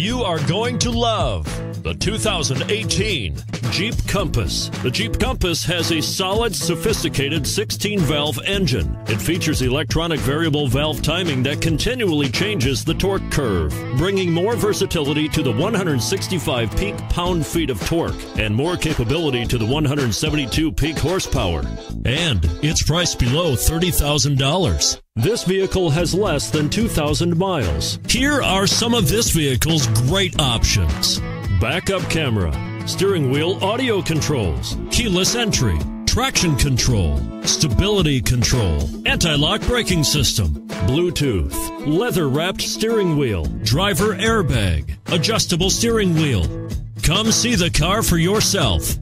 You are going to love the 2018 Jeep Compass. The Jeep Compass has a solid, sophisticated 16-valve engine. It features electronic variable valve timing that continually changes the torque curve, bringing more versatility to the 165 peak pound-feet of torque and more capability to the 172 peak horsepower. And it's priced below $30,000. This vehicle has less than 2,000 miles. Here are some of this vehicle's great options: backup camera, steering wheel audio controls, keyless entry, traction control, stability control, anti-lock braking system, Bluetooth, leather-wrapped steering wheel, driver airbag, adjustable steering wheel. Come see the car for yourself.